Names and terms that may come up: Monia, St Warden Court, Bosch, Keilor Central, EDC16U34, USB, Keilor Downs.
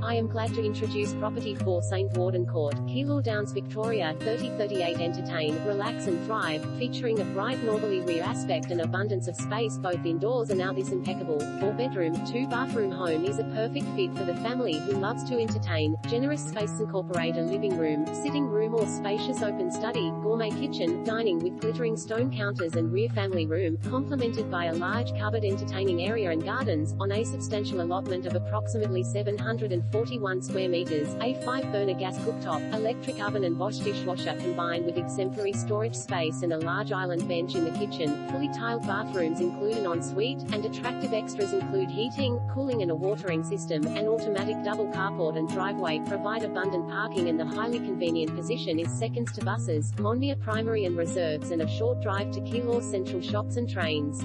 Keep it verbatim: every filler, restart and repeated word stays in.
Hi, I am glad to introduce property for Saint Warden Court, Keilor Downs, Victoria, thirty thirty-eight. Entertain, relax and thrive, featuring a bright northerly rear aspect and abundance of space both indoors and out. This impeccable, four-bedroom, two-bathroom home is a perfect fit for the family who loves to entertain. Generous space incorporate a living room, sitting room or spacious open study, gourmet kitchen, dining with glittering stone counters and rear family room, complemented by a large cupboard entertaining area and gardens, on a substantial allotment of approximately seven hundred forty-one square meters, a five-burner gas cooktop, electric oven and Bosch dishwasher combined with exemplary storage space and a large island bench in the kitchen. Fully tiled bathrooms include an ensuite, and attractive extras include heating, cooling and a watering system. An automatic double carport and driveway provide abundant parking, and the highly convenient position is seconds to buses, Monia primary and reserves, and a short drive to Keilor Central shops and trains.